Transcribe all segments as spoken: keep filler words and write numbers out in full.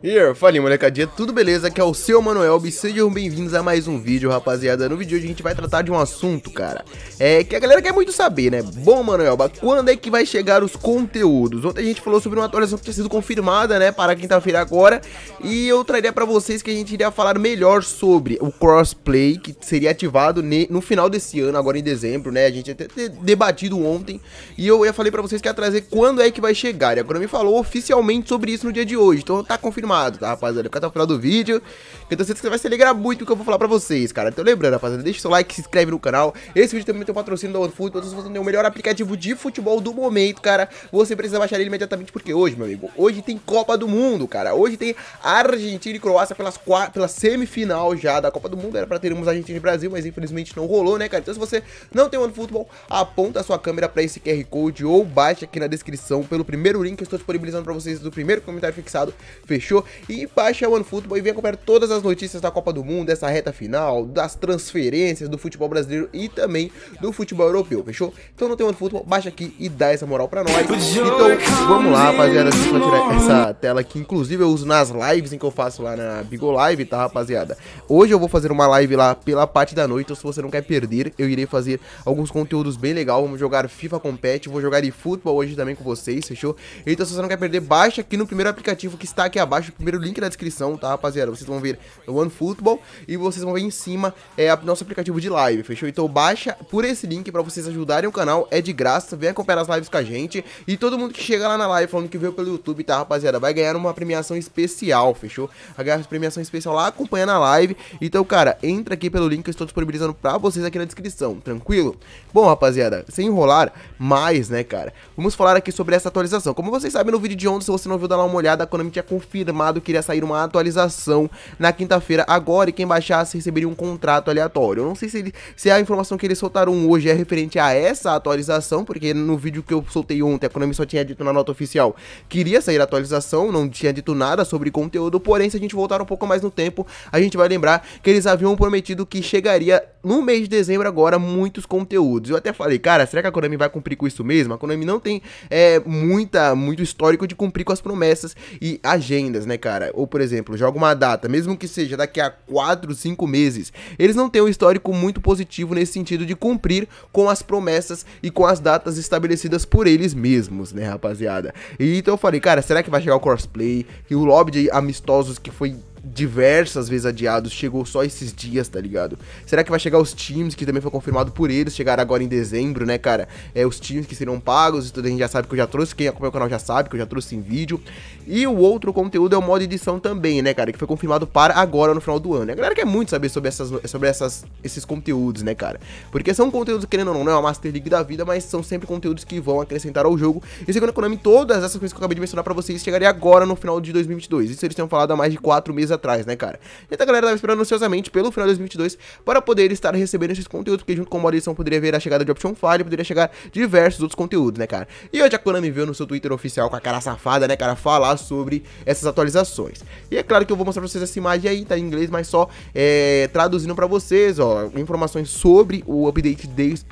E aí, falei molecadinha, tudo beleza? Aqui é o seu Manuel, e sejam bem-vindos a mais um vídeo, rapaziada. No vídeo de hoje a gente vai tratar de um assunto, cara, é que a galera quer muito saber, né? Bom, Manuel, quando é que vai chegar os conteúdos? Ontem a gente falou sobre uma atualização que tinha sido confirmada, né, para quinta-feira agora. E eu traria pra vocês que a gente iria falar melhor sobre o crossplay, que seria ativado no final desse ano, agora em dezembro, né? A gente até debatido ontem, e eu ia falei pra vocês que ia trazer quando é que vai chegar. E a Konami falou oficialmente sobre isso no dia de hoje, então tá confirmado, tá, rapaziada? Fica até o final do vídeo, que eu tô certo que você vai se alegrar muito do que eu vou falar pra vocês, cara. Então lembrando, rapaziada, deixa o seu like, se inscreve no canal. Esse vídeo também tem o patrocínio da OneFootball, vocês vão ter o melhor aplicativo de futebol do momento, cara. Você precisa baixar ele imediatamente, porque hoje, meu amigo, hoje tem Copa do Mundo, cara. Hoje tem Argentina e Croácia pelas quatro, pela semifinal já da Copa do Mundo. Era pra termos Argentina e Brasil, mas infelizmente não rolou, né, cara? Então se você não tem OneFootball, aponta a sua câmera pra esse Q R Code ou baixa aqui na descrição pelo primeiro link que eu estou disponibilizando pra vocês do primeiro comentário fixado, fechou? E baixa o OneFootball e vem acompanhar todas as notícias da Copa do Mundo, dessa reta final, das transferências do futebol brasileiro e também do futebol europeu, fechou? Então não tem OneFootball, baixa aqui e dá essa moral pra nós. Então vamos lá, rapaziada, vocês vão tirar essa tela que inclusive eu uso nas lives em que eu faço lá na BigoLive, tá, rapaziada? Hoje eu vou fazer uma live lá pela parte da noite, então se você não quer perder, eu irei fazer alguns conteúdos bem legais. Vamos jogar FIFA Compete, vou jogar eFootball hoje também com vocês, fechou? Então se você não quer perder, baixa aqui no primeiro aplicativo que está aqui abaixo, o primeiro link na descrição, tá, rapaziada? Vocês vão ver o OneFootball e vocês vão ver em cima é o nosso aplicativo de live, fechou? Então baixa por esse link pra vocês ajudarem o canal, é de graça, vem acompanhar as lives com a gente. E todo mundo que chega lá na live falando que veio pelo YouTube, tá, rapaziada, vai ganhar uma premiação especial, fechou? Vai ganhar uma premiação especial lá acompanhando a live. Então, cara, entra aqui pelo link que eu estou disponibilizando pra vocês aqui na descrição, tranquilo? Bom, rapaziada, sem enrolar mais, né, cara, vamos falar aqui sobre essa atualização. Como vocês sabem, no vídeo de ontem, se você não viu, dá lá uma olhada, a Konami tinha confirmado que iria sair uma atualização na quinta-feira agora, e quem baixasse receberia um contrato aleatório. Eu não sei se, ele, se a informação que eles soltaram hoje é referente a essa atualização, porque no vídeo que eu soltei ontem, a Konami só tinha dito na nota oficial que iria sair a atualização, não tinha dito nada sobre conteúdo. Porém, se a gente voltar um pouco mais no tempo, a gente vai lembrar que eles haviam prometido que chegaria no mês de dezembro agora muitos conteúdos. Eu até falei, cara, será que a Konami vai cumprir com isso mesmo? A Konami não tem é, muita, muito histórico de cumprir com as promessas e agenda, né, cara? Ou, por exemplo, joga uma data, mesmo que seja daqui a quatro, cinco meses, eles não têm um histórico muito positivo nesse sentido de cumprir com as promessas e com as datas estabelecidas por eles mesmos, né, rapaziada? E então eu falei, cara, será que vai chegar o crossplay? E o lobby de amistosos que foi diversas vezes adiados, chegou só esses dias, tá ligado? Será que vai chegar os times, que também foi confirmado por eles, chegaram agora em dezembro, né, cara? É, os times que serão pagos, tudo a gente já sabe que eu já trouxe, quem acompanha o canal já sabe que eu já trouxe em vídeo. E o outro conteúdo é o modo edição também, né, cara, que foi confirmado para agora no final do ano. A galera quer muito saber sobre, essas, sobre essas, esses conteúdos, né, cara? Porque são conteúdos, querendo ou não, não é uma Master League da vida, mas são sempre conteúdos que vão acrescentar ao jogo. E segundo a Konami, todas essas coisas que eu acabei de mencionar pra vocês chegaria agora no final de dois mil e vinte e dois. Isso eles tinham falado há mais de quatro meses atrás, né, cara? Então a galera tava esperando ansiosamente pelo final de dois mil e vinte e dois para poder estar recebendo esses conteúdos, porque junto com a moda edição poderia ver a chegada de Option File, poderia chegar diversos outros conteúdos, né, cara? E hoje a Konami veio no seu Twitter oficial com a cara safada, né, cara, falar sobre essas atualizações. E é claro que eu vou mostrar pra vocês essa imagem aí, tá em inglês, mas só é, traduzindo pra vocês, ó, informações sobre o update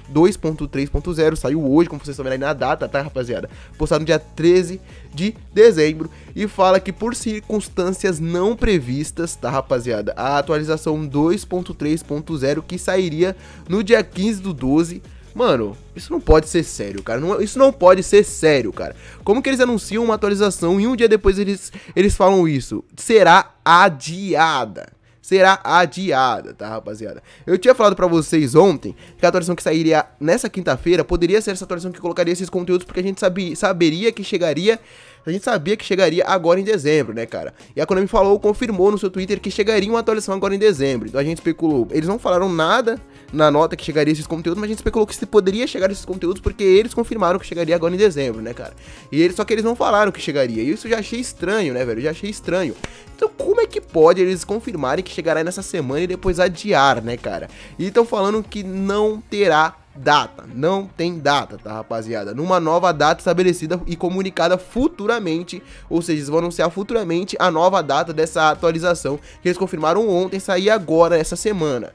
dois ponto três ponto zero, saiu hoje, como vocês estão vendo aí na data, tá, rapaziada? Postado no dia treze de dezembro, e fala que por circunstâncias não previstas, tá, rapaziada, a atualização dois ponto três ponto zero que sairia no dia quinze do doze. Mano, isso não pode ser sério, cara. Não, isso não pode ser sério, cara. Como que eles anunciam uma atualização e um dia depois eles, eles falam isso? Será adiada. Será adiada, tá, rapaziada? Eu tinha falado pra vocês ontem que a atualização que sairia nessa quinta-feira poderia ser essa atualização que colocaria esses conteúdos, porque a gente sabia, saberia que chegaria... A gente sabia que chegaria agora em dezembro, né, cara? E a Konami falou, confirmou no seu Twitter que chegaria uma atualização agora em dezembro. Então a gente especulou. Eles não falaram nada na nota que chegaria esses conteúdos, mas a gente especulou que se poderia chegar esses conteúdos porque eles confirmaram que chegaria agora em dezembro, né, cara? E eles, só que eles não falaram que chegaria. E isso eu já achei estranho, né, velho? Eu já achei estranho. Então como é que pode eles confirmarem que chegará nessa semana e depois adiar, né, cara? E estão falando que não terá data, não tem data, tá, rapaziada? Numa nova data estabelecida e comunicada futuramente, ou seja, eles vão anunciar futuramente a nova data dessa atualização que eles confirmaram ontem, sair agora essa semana.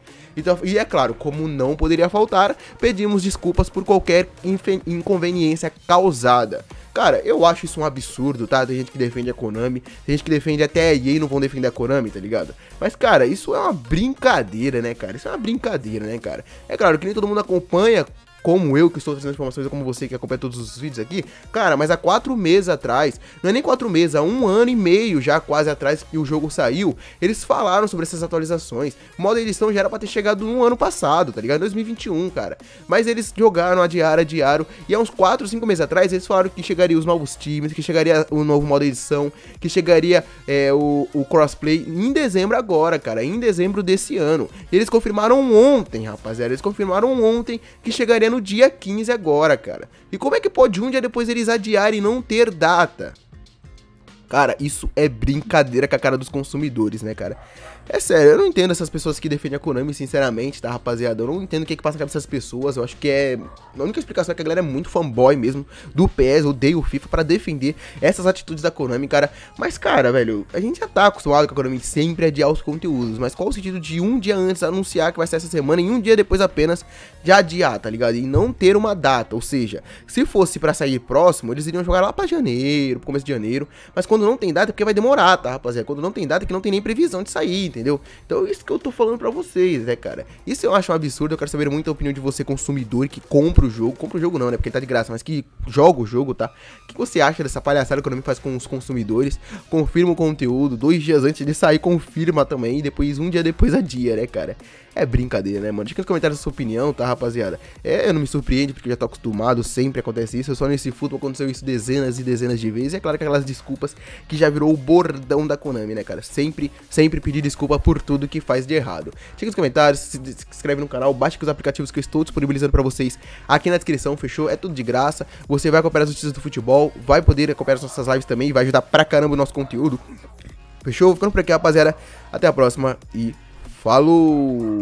E é claro, como não poderia faltar, pedimos desculpas por qualquer inconveniência causada. Cara, eu acho isso um absurdo, tá? Tem gente que defende a Konami, tem gente que defende até a E A e não vão defender a Konami, tá ligado? Mas, cara, isso é uma brincadeira, né, cara? Isso é uma brincadeira, né, cara? É claro que nem todo mundo acompanha, como eu que estou trazendo informações, como você que acompanha todos os vídeos aqui. Cara, mas há quatro meses atrás, não é nem quatro meses, há um ano e meio já quase atrás que o jogo saiu, eles falaram sobre essas atualizações. O modo de edição já era pra ter chegado no ano passado, tá ligado? dois mil e vinte e um, cara. Mas eles jogaram a diário, a diário, e há uns quatro, cinco meses atrás eles falaram que chegaria os novos times, que chegaria o novo modo de edição, que chegaria é, o, o crossplay em dezembro agora, cara, em dezembro desse ano. E eles confirmaram ontem, rapaziada, eles confirmaram ontem que chegaria no dia quinze agora, cara. E como é que pode um dia depois eles adiarem e não ter data? Cara, isso é brincadeira com a cara dos consumidores, né, cara? É sério, eu não entendo essas pessoas que defendem a Konami, sinceramente, tá, rapaziada? Eu não entendo o que é que passa na cabeça dessas pessoas. Eu acho que é... A única explicação é que a galera é muito fanboy mesmo do P E S, odeia o FIFA, pra defender essas atitudes da Konami, cara. Mas, cara, velho, a gente já tá acostumado com a Konami sempre adiar os conteúdos. Mas qual o sentido de um dia antes anunciar que vai ser essa semana e um dia depois apenas já adiar, tá ligado? E não ter uma data, ou seja, se fosse pra sair próximo, eles iriam jogar lá pra janeiro, pro começo de janeiro. Mas quando não tem data é porque vai demorar, tá, rapaziada? Quando não tem data é que não tem nem previsão de sair, entendeu? Entendeu? Então isso que eu tô falando pra vocês, né, cara? Isso eu acho um absurdo, eu quero saber muito a opinião de você, consumidor, que compra o jogo. Compra o jogo não, né, porque ele tá de graça, mas que joga o jogo, tá? O que você acha dessa palhaçada que a Konami faz com os consumidores? Confirma o conteúdo, dois dias antes de sair, confirma também, e depois, um dia depois adia, né, cara? É brincadeira, né, mano? Deixa nos comentários a sua opinião, tá, rapaziada? É, eu não me surpreende, porque eu já tô acostumado, sempre acontece isso. Só nesse futebol aconteceu isso dezenas e dezenas de vezes. E é claro que aquelas desculpas que já virou o bordão da Konami, né, cara? Sempre, sempre pedir desculpa por tudo que faz de errado. Chega nos comentários, se inscreve no canal, baixa os aplicativos que eu estou disponibilizando pra vocês aqui na descrição, fechou? É tudo de graça. Você vai acompanhar as notícias do futebol, vai poder acompanhar as nossas lives também, vai ajudar pra caramba o nosso conteúdo. Fechou? Ficando por aqui, rapaziada. Até a próxima e falou!